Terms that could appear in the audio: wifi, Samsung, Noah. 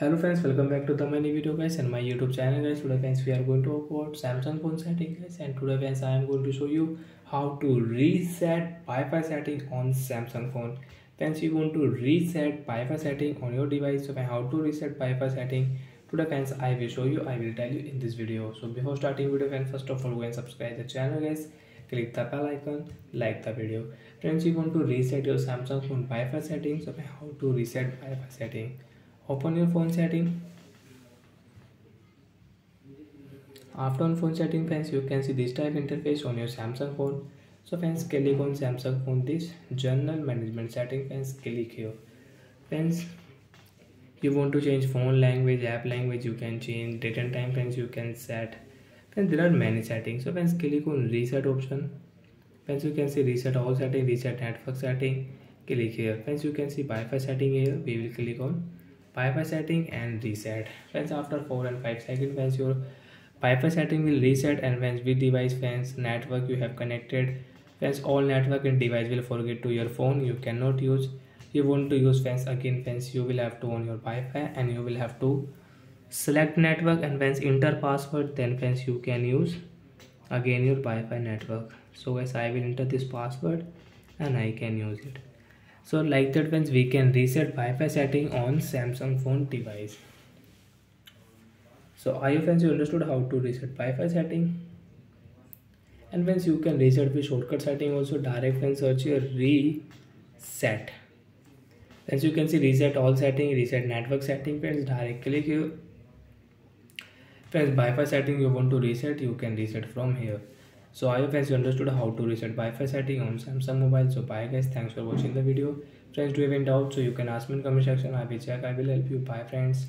Hello friends, welcome back to the my new video guys and my YouTube channel guys. Today friends we are going to talk about Samsung phone setting guys, and today friends I am going to show you how to reset Wi-Fi setting on Samsung phone. Friends you want to reset Wi-Fi setting on your device, so how to reset Wi-Fi setting today friends I will show you, I will tell you in this video. So before starting video friends, first of all go and subscribe the channel guys, click the bell icon, like the video. Friends you want to reset your Samsung phone Wi-Fi setting, so how to reset Wi-Fi setting. Open your phone setting. After on phone setting friends you can see this type interface on your Samsung phone. So friends click on Samsung phone this general management setting friends, click here. Friends you want to change phone language, app language you can change, date and time friends you can set. Friends there are many settings, so friends click on reset option. Friends you can see reset all setting, reset network setting, click here. Friends you can see Wi-Fi setting here, we will click on Wi-Fi setting and reset. Friends after 4 and 5 seconds friends your Wi-Fi setting will reset, and friends with device friends network you have connected friends all network and device will forget to your phone, you cannot use, you want to use friends again friends you will have to on your Wi-Fi and you will have to select network and friends enter password, then friends you can use again your Wi-Fi network. So guys I will enter this password and I can use it. So like that friends we can reset Wi-Fi setting on Samsung phone device. So I hope friends you understood how to reset Wi-Fi setting. And friends you can reset with shortcut setting also, direct friends search here reset. Friends you can see reset all setting, reset network setting friends, direct click here. Friends Wi-Fi setting you want to reset, you can reset from here. So I hope friends you understood how to reset Wi-Fi setting on Samsung mobile. So bye guys, thanks for watching the video. Friends do you have any doubts so you can ask me in comment section, I will check, I will help you. Bye friends.